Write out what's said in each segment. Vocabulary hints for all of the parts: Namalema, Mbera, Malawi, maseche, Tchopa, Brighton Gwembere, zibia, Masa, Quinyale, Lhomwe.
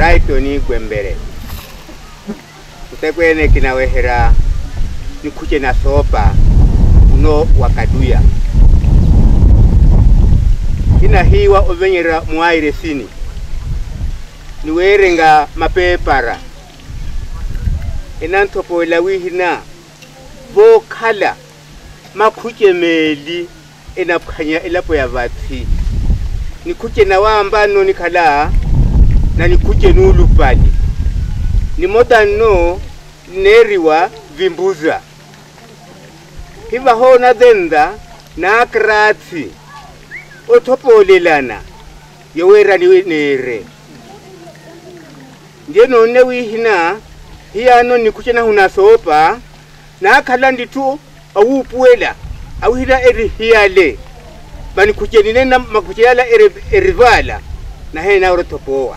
Brighton Gwembere. Kutekwene kinawehera nikuche na sopa uno wakaduya. Ina hiwa ovenyera muaire sini. Niwerenga mapepara. Enantopo lawihina vokala makuche meli enapukanya elapo ya vati. Nikuche na wambano nikala na nikuche nulupali. Nimota no neriwa vimbuza. Hiva hona denda na akrati. Otopo lelana. Yowera niwe nere. Ndieno newi hina. Hiya no nikuche na hunasopa. Na akalandi tu awupuela. Awira eri hiale. Bani kuche ninena makuche yala erivala. Na hei na urotopoa.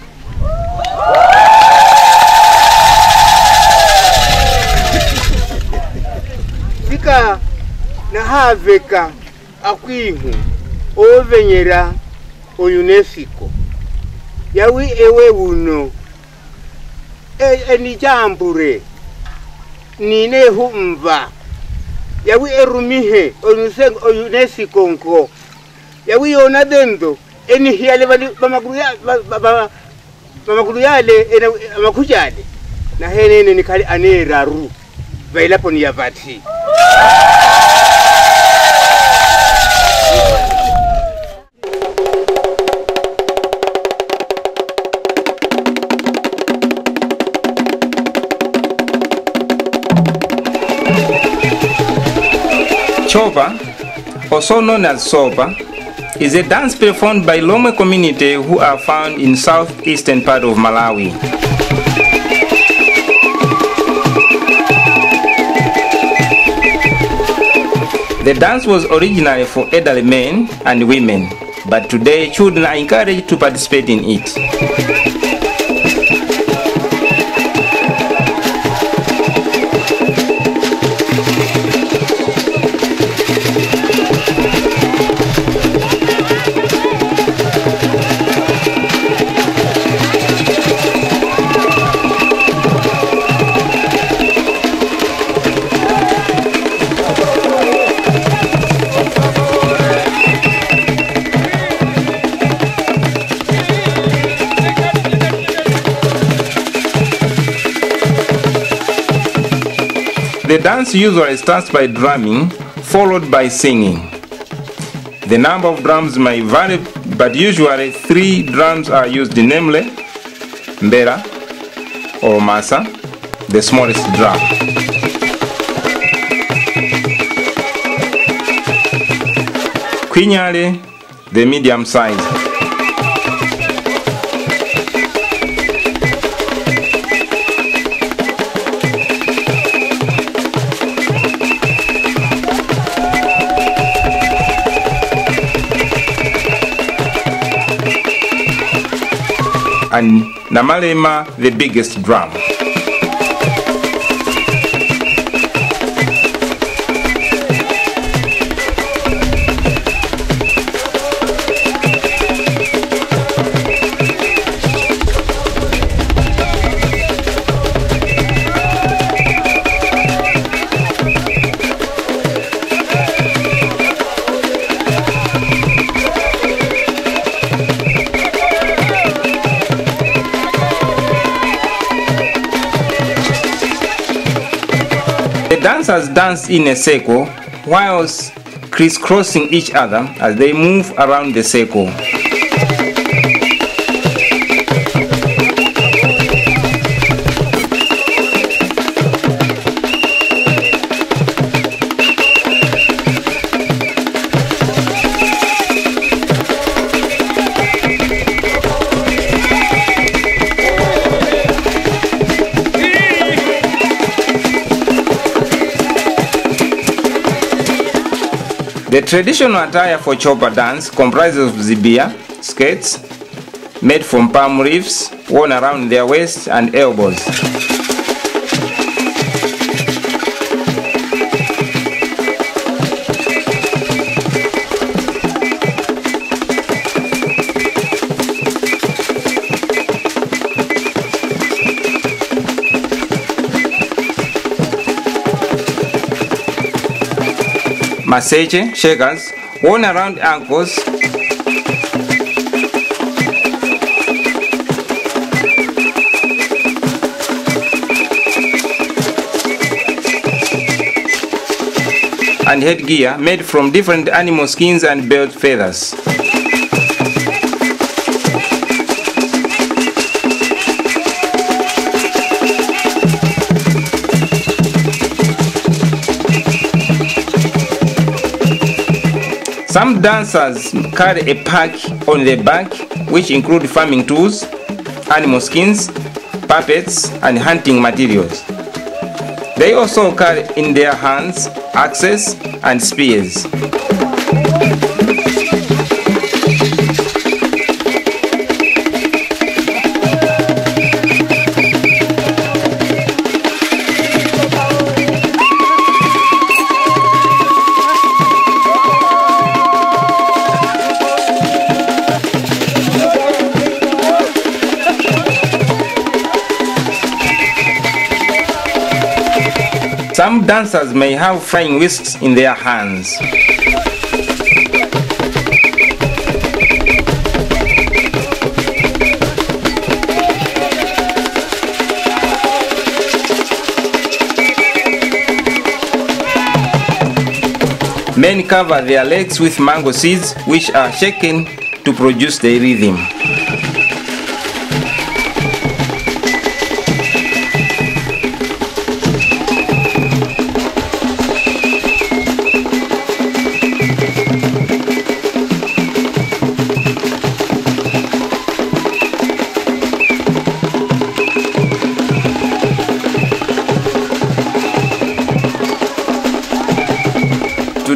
Sika na haveka akwihu ovenyera o UNESCO yawi ewe uno enijambure nine humva yawi erumihe o UNESCO nko yawi ona dendo enihiyale Mamakulu yale, makujale. Na henene nikali ane raru. Vailapo ni yavati. Tchopa, also known as Sopa, is a dance performed by Lhomwe community who are found in southeastern part of Malawi. The dance was originally for elderly men and women, but today children are encouraged to participate in it. The dance usually starts by drumming, followed by singing. The number of drums may vary, but usually 3 drums are used, namely Mbera or Masa, the smallest drum. Quinyale, the medium size. And Namalema, the biggest drum. Dancers dance in a circle whilst crisscrossing each other as they move around the circle. The traditional attire for Tchopa dance comprises of zibia, skirts, made from palm leaves, worn around their waists and elbows. maseche, shakers, worn around ankles, and headgear made from different animal skins and bird feathers. Some dancers carry a pack on their back, which include farming tools, animal skins, puppets, and hunting materials. They also carry in their hands axes and spears. Some dancers may have flying whisks in their hands. Men cover their legs with mango seeds, which are shaken to produce the rhythm.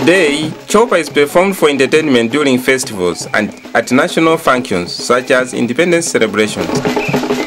Today, Tchopa is performed for entertainment during festivals and at national functions such as independence celebrations.